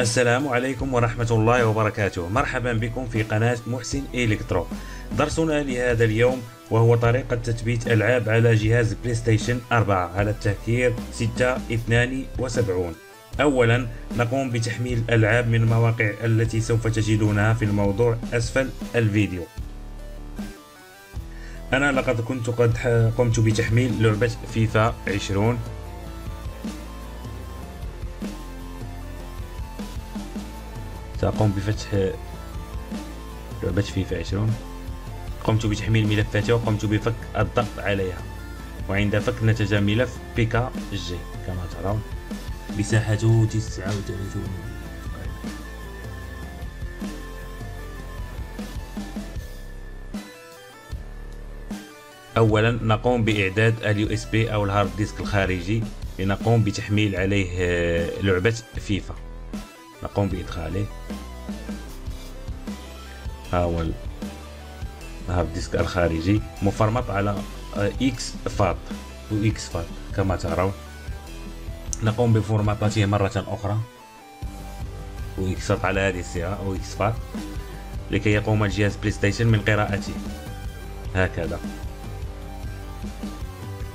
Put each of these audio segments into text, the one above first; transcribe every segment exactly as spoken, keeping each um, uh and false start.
السلام عليكم ورحمة الله وبركاته. مرحبا بكم في قناة محسن إلكترو. درسنا لهذا اليوم وهو طريقة تثبيت ألعاب على جهاز بلايستيشن أربعة على التهكير ستة اثنين وسبعين. أولا نقوم بتحميل الألعاب من المواقع التي سوف تجدونها في الموضوع أسفل الفيديو. أنا لقد كنت قد قمت بتحميل لعبة فيفا عشرين. سأقوم بفتح لعبة فيفا عشرين. قمت بتحميل ملفاتها وقمت بفك الضغط عليها، وعند فك نتج ملف بي كي جي كما ترون، مساحته تسعة وثلاثين. أولا نقوم بإعداد اليو اس بي أو الهارد ديسك الخارجي لنقوم بتحميل عليه لعبة فيفا. نقوم بإدخاله. ها هو الهارد ديسك الخارجي مفرمط على إكس فات وإكس فات كما ترون. نقوم بفورماطاته مرة أخرى وإكسات على هذه الصيغة أو إكس فات لكي يقوم الجهاز بلايستيشن من قراءته هكذا.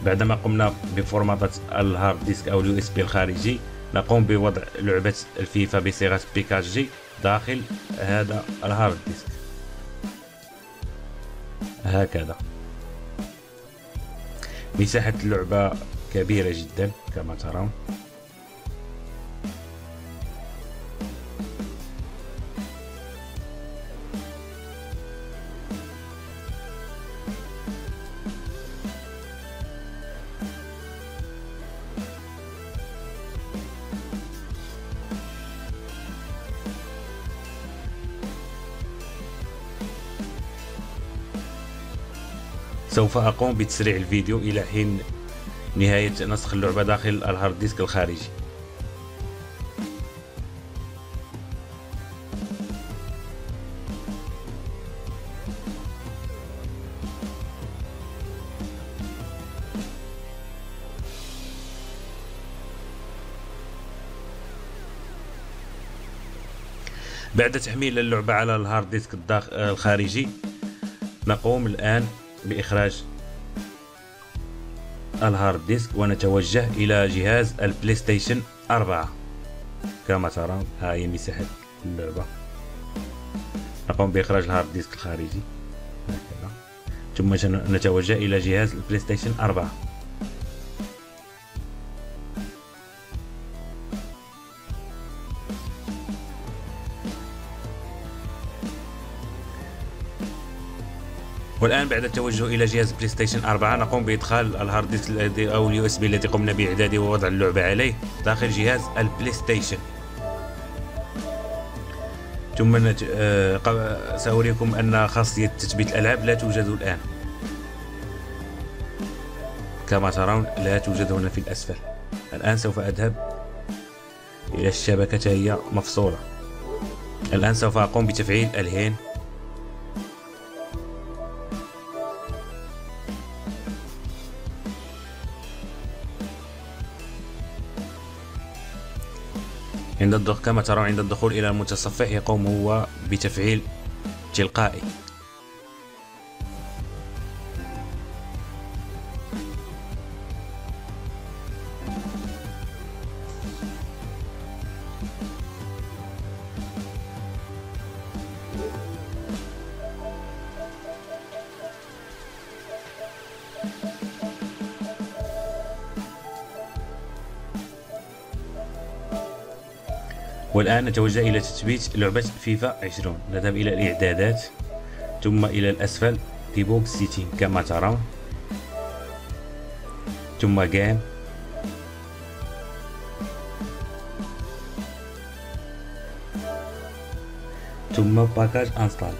بعدما قمنا بفورماطة الهارد ديسك أو اليو اس بي الخارجي، نقوم بوضع لعبة الفيفا بصيغة بي كي جي داخل هذا الهارد ديسك هكذا. مساحة اللعبة كبيرة جدا كما ترون. سوف أقوم بتسريع الفيديو إلى حين نهاية نسخ اللعبة داخل الهارد ديسك الخارجي. بعد تحميل اللعبة على الهارد ديسك الخارجي، نقوم الآن بإخراج الهارد ديسك ونتوجه إلى جهاز البلايستيشن أربعة كما ترون. ها هي مساحة اللعبة. نقوم بإخراج الهارد ديسك الخارجي هكذا، ثم نتوجه إلى جهاز البلايستيشن أربعة. والآن بعد التوجه إلى جهاز بلايستيشن أربعة، نقوم بإدخال الهارد ديسك أو اليو اس بي الذي قمنا بإعداده ووضع اللعبة عليه داخل جهاز البلايستيشن. ثم نت... آه... سأريكم أن خاصية تثبيت الألعاب لا توجد الآن كما ترون، لا توجد هنا في الأسفل. الآن سوف أذهب إلى الشبكة، هي مفصولة. الآن سوف أقوم بتفعيل الهين. عند الدخول كما ترون، عند الدخول إلى المتصفح يقوم هو بتفعيل تلقائي. والآن نتوجه إلى تثبيت لعبة فيفا عشرين. نذهب إلى الإعدادات ثم إلى الأسفل ديبوغ سيتي كما ترون، ثم جيم. ثم باكاج انستال.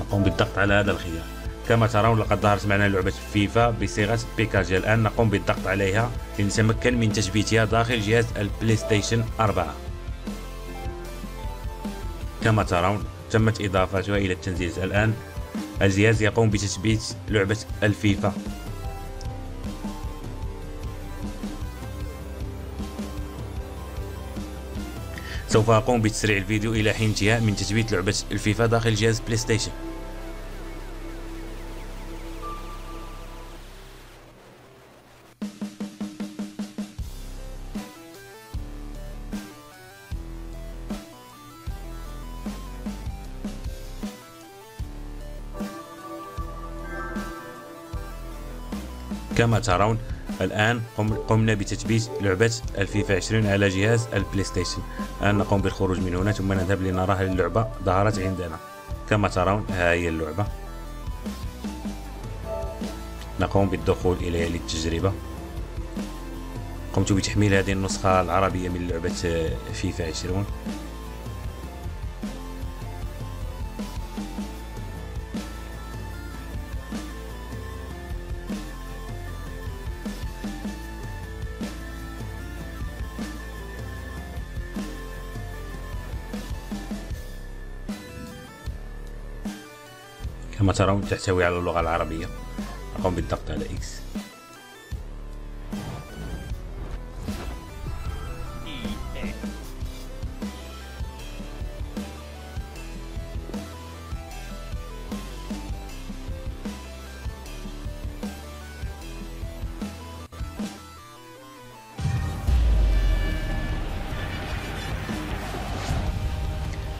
نقوم بالضغط على هذا الخيار. كما ترون لقد ظهرت معنا لعبة فيفا بصيغة بي كي جي. الآن نقوم بالضغط عليها لنتمكن من تثبيتها داخل جهاز البلايستيشن أربعة. كما ترون تمت إضافتها إلى التنزيل. الآن الجهاز يقوم بتثبيت لعبة الفيفا. سوف أقوم بتسريع الفيديو إلى حين انتهاء من تثبيت لعبة الفيفا داخل جهاز بلاي ستيشن. كما ترون الآن قمنا بتثبيت لعبة الفيفا عشرين على جهاز البلاي ستيشن. الآن نقوم بالخروج من هنا ثم نذهب لنراها اللعبة. ظهرت عندنا كما ترون، ها هي اللعبة. نقوم بالدخول إليها للتجربة. قمت بتحميل هذه النسخة العربية من لعبة فيفا عشرين. كما ترون تحتوي على اللغة العربية. نقوم بالضغط على إكس.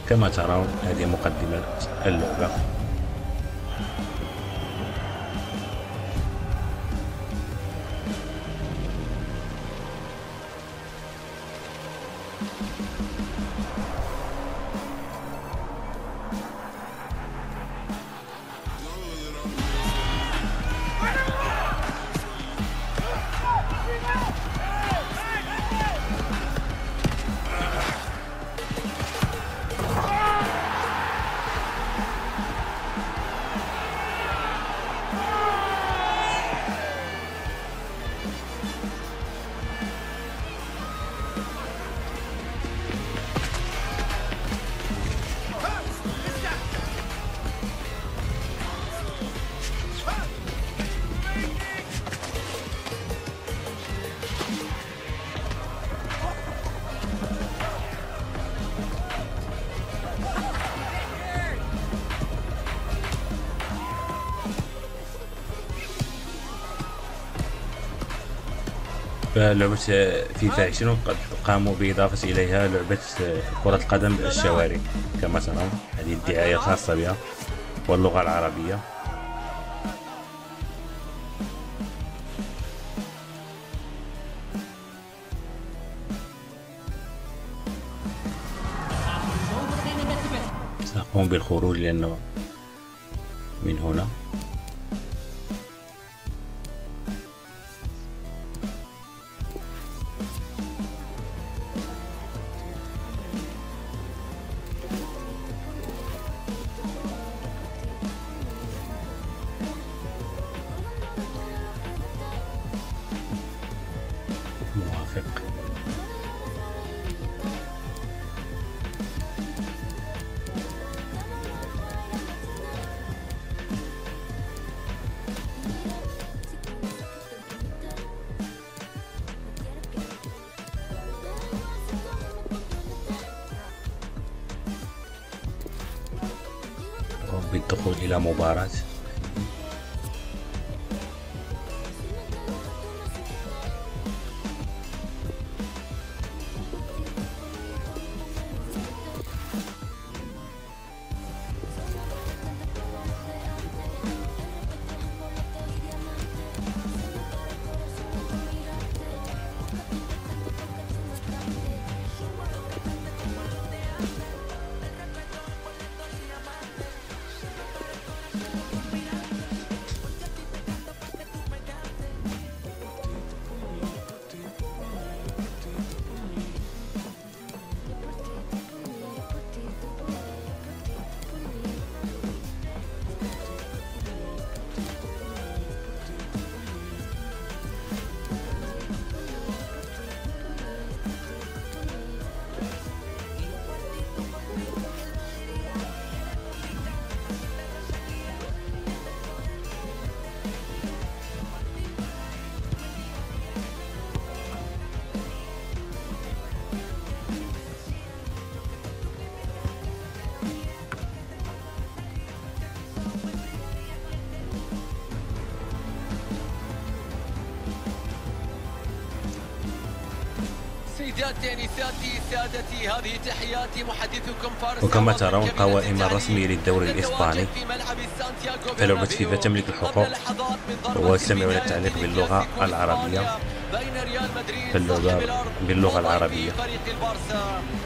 كما ترون هذه مقدمة اللعبة. فلعبة فيفا عشرين قد قاموا بإضافة إليها لعبة كرة القدم الشوارع كما ترون. هذه الدعاية الخاصة بها واللغة العربية. سأقوم بالخروج لأنه من هنا. موافق. بالدخول إلى مباراة. وكما ترون قوائم رسمية للدوري الإسباني، فلعبة فيفا تملك الحقوق وتستمعون التعليق باللغة العربية، فاللعبة باللغة العربية.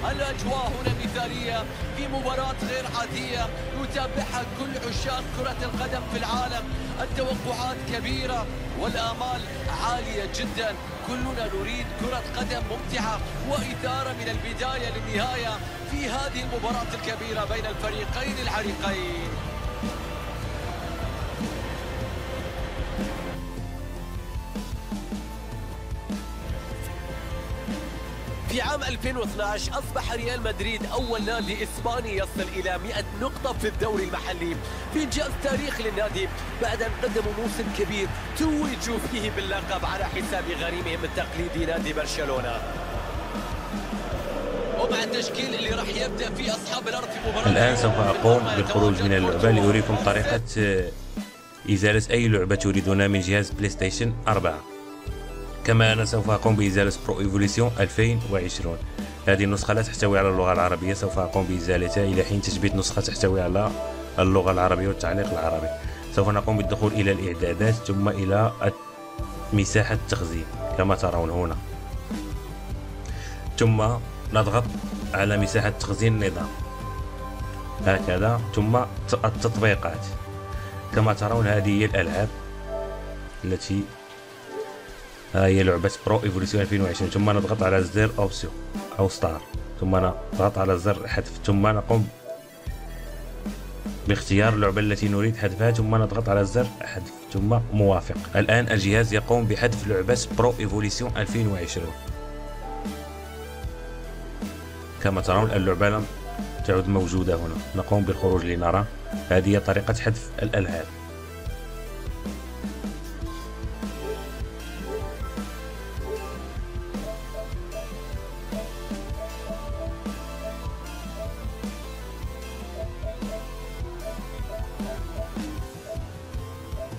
الأجواء هنا مثالية في مباراة غير عادية يتابعها كل عشاق كرة القدم في العالم. التوقعات كبيرة والآمال عالية جدا. كلنا نريد كرة قدم ممتعة وإثارة من البداية للنهاية في هذه المباراة الكبيرة بين الفريقين العريقين. في عام ألفين واثناعش أصبح ريال مدريد أول نادي إسباني يصل إلى مئة نقطة في الدوري المحلي في إنجاز تاريخي للنادي، بعد أن قدموا موسم كبير توجوا فيه باللقب على حساب غريمهم التقليدي نادي برشلونة. ومع التشكيل اللي راح يبدأ فيه أصحاب الأرض في مباراة الآن سوف أقوم بالخروج من اللعبة لأريكم طريقة إزالة أي لعبة تريدونها من جهاز بلايستيشن أربعة. كما أنا سوف أقوم بإزالة برو إيفوليسيون ألفين وعشرين. هذه النسخة لا تحتوي على اللغة العربية، سوف أقوم بإزالتها إلى حين تثبيت نسخة تحتوي على اللغة العربية والتعليق العربي. سوف نقوم بالدخول إلى الإعدادات ثم إلى مساحة التخزين كما ترون هنا، ثم نضغط على مساحة تخزين النظام هكذا، ثم التطبيقات. كما ترون هذه هي الألعاب التي ها هي لعبة برو إيفوليسيون ألفين وعشرين. ثم نضغط على زر أوبسيون أو ستار، ثم نضغط على زر حذف، ثم نقوم باختيار اللعبة التي نريد حذفها، ثم نضغط على زر حذف ثم موافق. الآن الجهاز يقوم بحذف لعبة برو إيفوليسيون ألفين وعشرين. كما ترون اللعبة لم تعد موجودة هنا. نقوم بالخروج لنرى. هذه هي طريقة حذف الألعاب.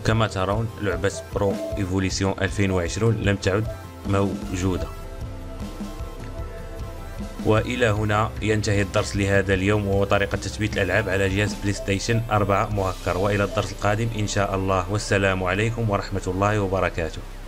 كما ترون لعبة برو إيفوليسيون ألفين وعشرين لم تعد موجودة. وإلى هنا ينتهي الدرس لهذا اليوم، وهو طريقة تثبيت الألعاب على جهاز بلايستيشن أربعة مهكر. وإلى الدرس القادم إن شاء الله، والسلام عليكم ورحمة الله وبركاته.